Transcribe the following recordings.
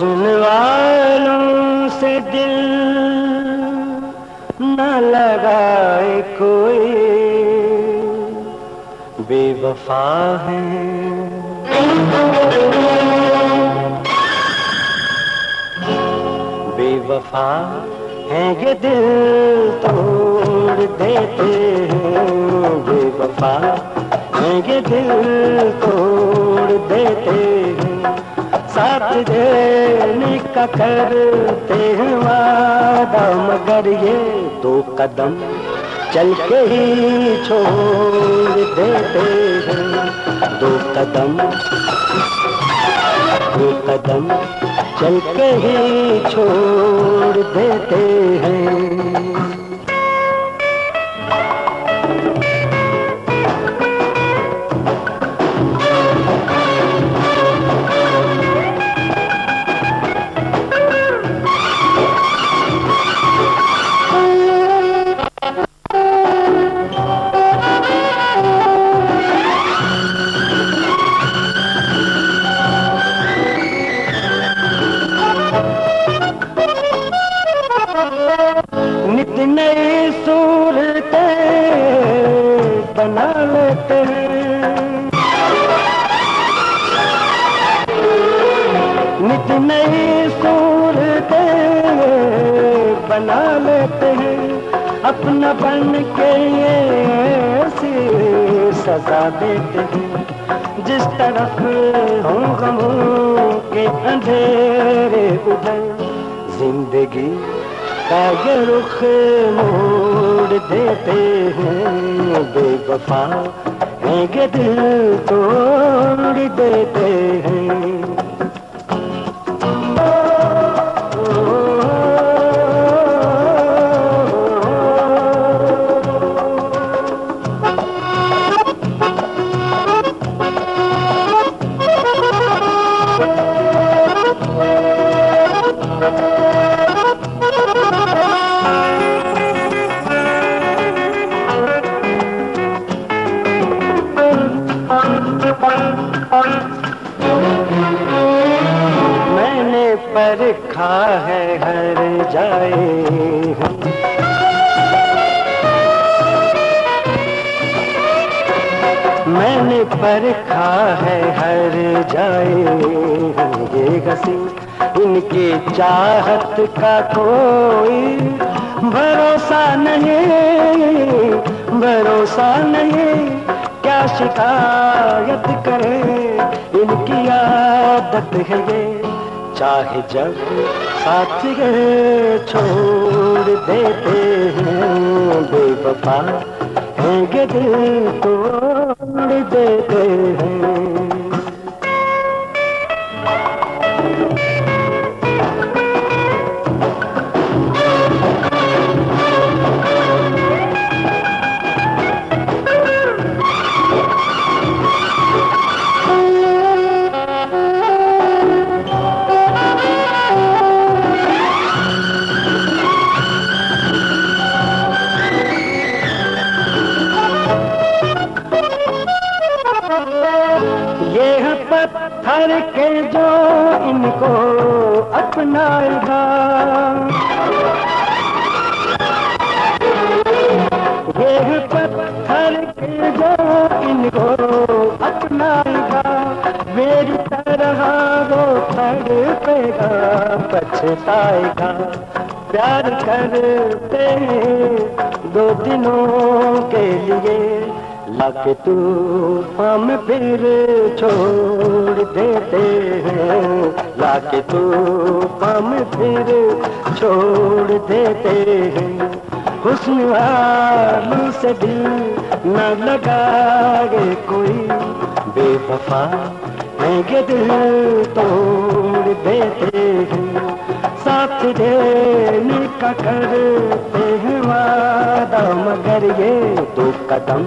हुस्न वालों से दिल न लगाए कोई, बेवफा है बेवफा हैं ये दिल तोड़ देते हैं, बेवफा हैं ये दिल तोड़ देते हैं, साथ देने का करते हैं वादा मगर ये दो कदम चल के ही छोड़ देते हैं, दो कदम चल के ही छोड़ देते हैं। अपना बन के ये सजा देते हैं, जिस तरफ हो गमों के अंधेरे उधर जिंदगी का ये रुख मोड़ देते हैं, बेवफा हैं ये दिल तोड़ देते हैं। परखा है हर जाए हम, मैंने परखा है हर जाए हम, ये हसी इनके चाहत का कोई भरोसा नहीं, भरोसा नहीं, क्या शिकायत करे इनकी आदत है ये, चाहे जब साथ छोड़ देते हैं, बेवफा हैं ये दिल तोड़ देते हैं। हर के जो इनको अपनाएगा, यह पत्थर के जो इनको अपनाएगा, मेरी तरह वो तड़पेगा पछताएगा, प्यार करते दो दिनों के लिए लाके तू हम फिर छोड़ देते हैं, लाके तू हम फिर छोड़ देते हैं, हुस्न वालों से दिल न लगाए कोई, बेवफा हैं ये दिल तोड़ देते हैं, साथ देने का करते हैं वादा मगर ये दो कदम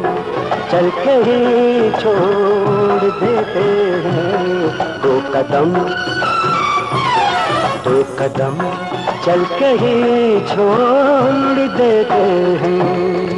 चल के ही छोड़ देते हैं, दो कदम चल के ही छोड़ देते हैं।